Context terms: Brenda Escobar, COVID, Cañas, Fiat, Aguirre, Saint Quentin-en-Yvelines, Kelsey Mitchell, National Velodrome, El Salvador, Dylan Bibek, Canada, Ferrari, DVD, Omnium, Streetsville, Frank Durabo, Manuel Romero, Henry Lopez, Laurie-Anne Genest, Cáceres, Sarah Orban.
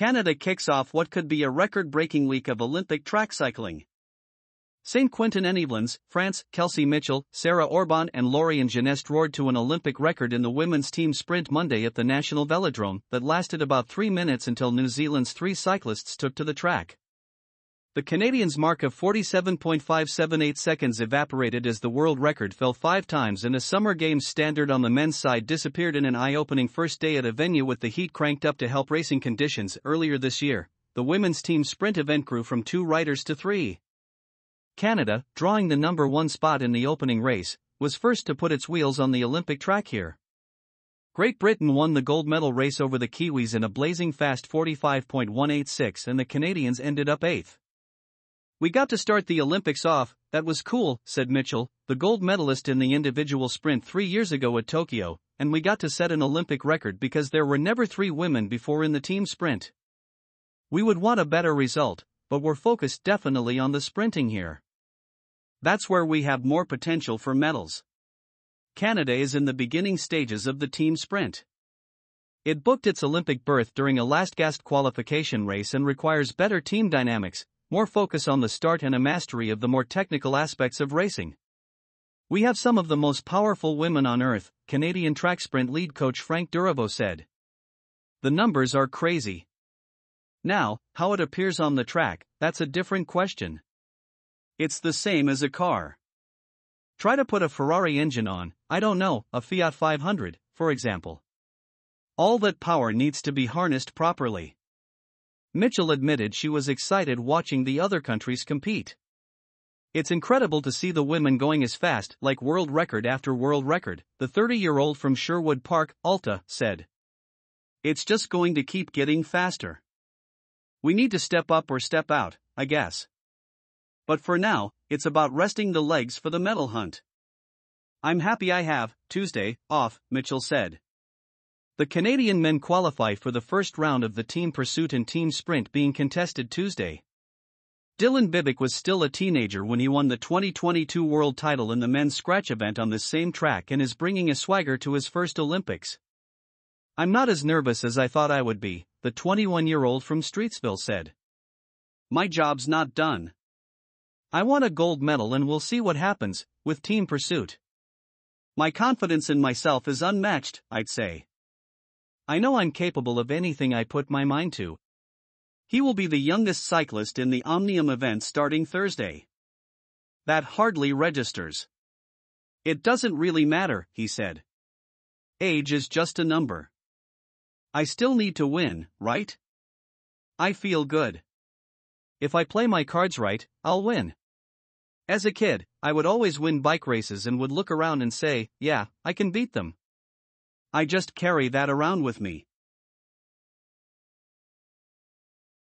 Canada kicks off what could be a record-breaking week of Olympic track cycling. Saint Quentin-en-Yvelines, France, Kelsey Mitchell, Sarah Orban and Laurie-Anne Genest roared to an Olympic record in the women's team sprint Monday at the National Velodrome that lasted about 3 minutes until New Zealand's three cyclists took to the track. The Canadians' mark of 47.578 seconds evaporated as the world record fell five times and a Summer Games standard on the men's side disappeared in an eye-opening first day at a venue with the heat cranked up to help racing conditions. Earlier this year, the women's team sprint event grew from two riders to three. Canada, drawing the number one spot in the opening race, was first to put its wheels on the Olympic track here. Great Britain won the gold medal race over the Kiwis in a blazing fast 45.186 and the Canadians ended up eighth. "We got to start the Olympics off, that was cool," said Mitchell, the gold medalist in the individual sprint 3 years ago at Tokyo, "and we got to set an Olympic record because there were never three women before in the team sprint. We would want a better result, but we're focused definitely on the sprinting here. That's where we have more potential for medals." Canada is in the beginning stages of the team sprint. It booked its Olympic berth during a last-gasp qualification race and requires better team dynamics, more focus on the start and a mastery of the more technical aspects of racing. "We have some of the most powerful women on earth," Canadian track sprint lead coach Frank Durabo said. "The numbers are crazy. Now, how it appears on the track, that's a different question. It's the same as a car. Try to put a Ferrari engine on, I don't know, a Fiat 500, for example. All that power needs to be harnessed properly." Mitchell admitted she was excited watching the other countries compete. "It's incredible to see the women going as fast, like world record after world record," the 30-year-old from Sherwood Park, Alta, said. "It's just going to keep getting faster. We need to step up or step out, I guess. But for now, it's about resting the legs for the medal hunt. I'm happy I have Tuesday off," Mitchell said. The Canadian men qualify for the first round of the team pursuit and team sprint being contested Tuesday. Dylan Bibek was still a teenager when he won the 2022 world title in the men's scratch event on this same track and is bringing a swagger to his first Olympics. "I'm not as nervous as I thought I would be," the 21-year-old from Streetsville said. "My job's not done. I want a gold medal and we'll see what happens with team pursuit. My confidence in myself is unmatched, I'd say. I know I'm capable of anything I put my mind to." He will be the youngest cyclist in the Omnium event starting Thursday. "That hardly registers. It doesn't really matter," he said. "Age is just a number. I still need to win, right? I feel good. If I play my cards right, I'll win. As a kid, I would always win bike races and would look around and say, yeah, I can beat them. I just carry that around with me."